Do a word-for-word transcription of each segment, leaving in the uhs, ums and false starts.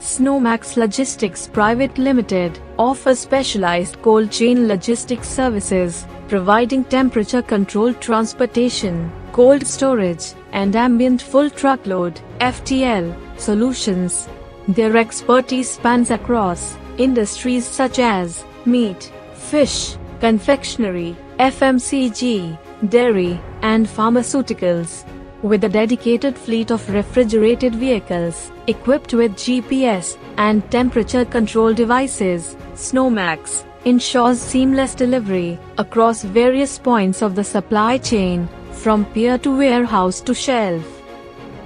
Snowmax Logistics Private Limited offers specialized cold chain logistics services, providing temperature-controlled transportation, cold storage, and ambient full truckload (F T L) solutions. Their expertise spans across industries such as meat, fish, confectionery, F M C G, dairy, and pharmaceuticals. With a dedicated fleet of refrigerated vehicles, equipped with G P S, and temperature control devices, Snowmax ensures seamless delivery across various points of the supply chain, from pier to warehouse to shelf.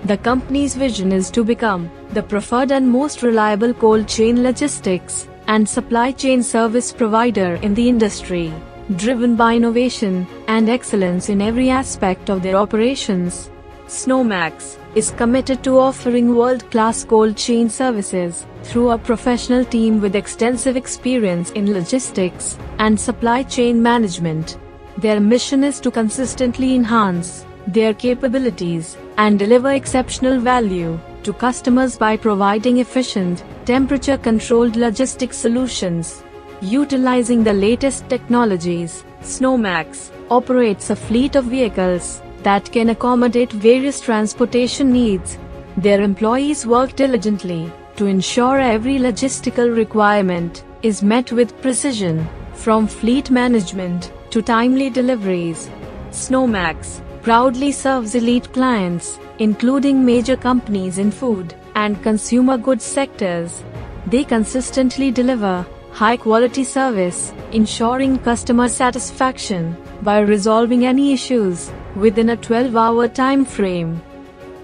The company's vision is to become the preferred and most reliable cold chain logistics and supply chain service provider in the industry, driven by innovation and excellence in every aspect of their operations. Snowmax is committed to offering world-class cold chain services through a professional team with extensive experience in logistics and supply chain management. Their mission is to consistently enhance their capabilities and deliver exceptional value to customers by providing efficient, temperature-controlled logistics solutions. Utilizing the latest technologies, Snowmax operates a fleet of vehicles that can accommodate various transportation needs. Their employees work diligently to ensure every logistical requirement is met with precision, from fleet management to timely deliveries. Snowmax proudly serves elite clients, including major companies in food and consumer goods sectors. They consistently deliver high-quality service, ensuring customer satisfaction by resolving any issues within a twelve-hour time frame.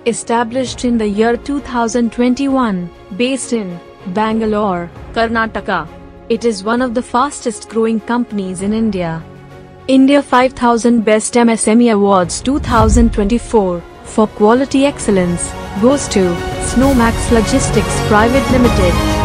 Established in the year two thousand twenty-one, based in Bangalore, Karnataka, it is one of the fastest-growing companies in India. India five thousand Best M S M E Awards twenty twenty-four for quality excellence goes to Snowmax Logistics Private Limited.